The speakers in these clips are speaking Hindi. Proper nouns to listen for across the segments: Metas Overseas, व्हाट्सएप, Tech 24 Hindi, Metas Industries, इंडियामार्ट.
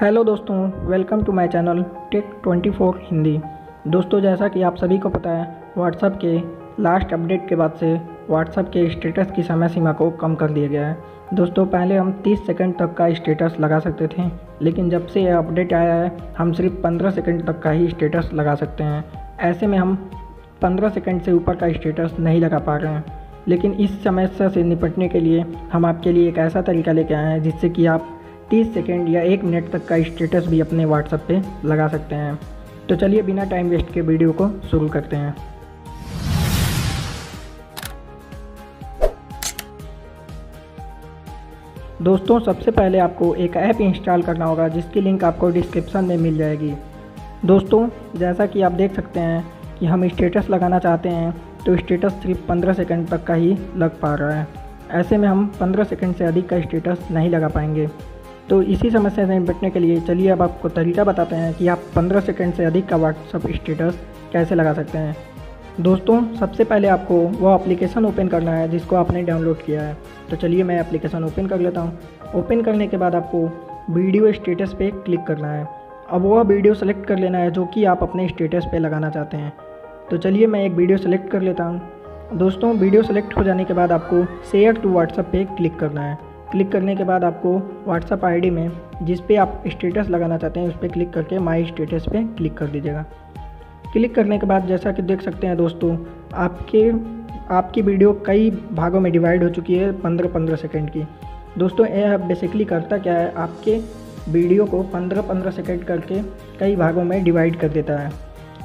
हेलो दोस्तों, welcome to my channel tech 24 Hindi. दोस्तों, जैसा कि आप सभी को पता है, व्हाट्सएप के लास्ट अपडेट के बाद से व्हाट्सएप के स्टेटस की समय सीमा को कम कर दिया गया है। दोस्तों, पहले हम 30 सेकंड तक का स्टेटस लगा सकते थे, लेकिन जब से यह अपडेट आया है हम सिर्फ 15 सेकंड तक का ही स्टेटस लगा सकते हैं। ऐसे में हम 15 सेकंड से ऊपर का स्टेटस नहीं लगा पा रहे हैं। लेकिन इस समस्या से निपटने के लिए हम आपके लिए एक ऐसा तरीका लेके आए हैं जिससे कि आप 30 सेकंड या 1 मिनट तक का स्टेटस भी अपने व्हाट्सएप पे लगा सकते हैं। तो चलिए बिना टाइम वेस्ट के वीडियो को शुरू करते हैं। दोस्तों, सबसे पहले आपको एक ऐप इंस्टॉल करना होगा जिसकी लिंक आपको डिस्क्रिप्शन में मिल जाएगी। दोस्तों, जैसा कि आप देख सकते हैं कि हम स्टेटस लगाना चाहते हैं तो स्टेटस सिर्फ 15 सेकंड तक का ही लग पा रहा है। ऐसे में हम 15 सेकंड से अधिक का स्टेटस नहीं लगा पाएंगे। तो इसी समस्या से निपटने के लिए चलिए अब आपको तरीका बताते हैं कि आप 15 सेकंड से अधिक का व्हाट्सएप स्टेटस कैसे लगा सकते हैं। दोस्तों, सबसे पहले आपको वो एप्लीकेशन ओपन करना है जिसको आपने डाउनलोड किया है। तो चलिए मैं एप्लीकेशन ओपन कर लेता हूँ। ओपन करने के बाद आपको वीडियो स्टेटस पे क्लिक करना है। अब वह वीडियो सेलेक्ट कर लेना है जो कि आप अपने स्टेटस पे लगाना चाहते हैं। तो चलिए मैं एक वीडियो सेलेक्ट कर लेता हूँ। दोस्तों, वीडियो सेलेक्ट हो जाने के बाद आपको शेयर टू व्हाट्सएप पे क्लिक करना है। क्लिक करने के बाद आपको व्हाट्सएप आईडी में जिस पे आप स्टेटस लगाना चाहते हैं उस पर क्लिक करके माई स्टेटस पे क्लिक कर दीजिएगा। क्लिक करने के बाद जैसा कि देख सकते हैं दोस्तों, आपकी वीडियो कई भागों में डिवाइड हो चुकी है 15-15 सेकेंड की। दोस्तों, यह बेसिकली करता क्या है, आपके वीडियो को 15-15 सेकेंड करके कई भागों में डिवाइड कर देता है।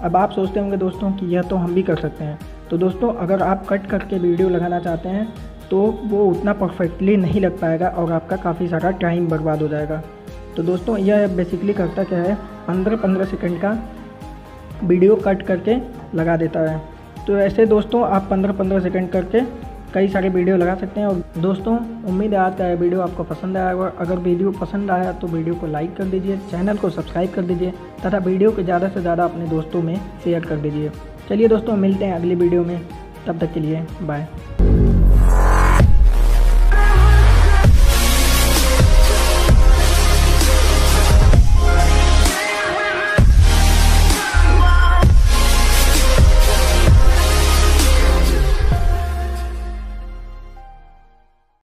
अब आप सोचते होंगे दोस्तों कि यह तो हम भी कर सकते हैं। तो दोस्तों, अगर आप कट करके वीडियो लगाना चाहते हैं तो वो उतना परफेक्टली नहीं लग पाएगा और आपका काफ़ी सारा टाइम बर्बाद हो जाएगा। तो दोस्तों, यह बेसिकली करता क्या है, 15-15 सेकंड का वीडियो कट करके लगा देता है। तो ऐसे दोस्तों आप 15-15 सेकंड करके कई सारे वीडियो लगा सकते हैं। और दोस्तों, उम्मीद है आज का यह वीडियो आपको पसंद आया होगा। अगर वीडियो पसंद आया तो वीडियो को लाइक कर दीजिए, चैनल को सब्सक्राइब कर दीजिए तथा वीडियो को ज़्यादा से ज़्यादा अपने दोस्तों में शेयर कर दीजिए। चलिए दोस्तों, मिलते हैं अगली वीडियो में। तब तक के लिए बाय।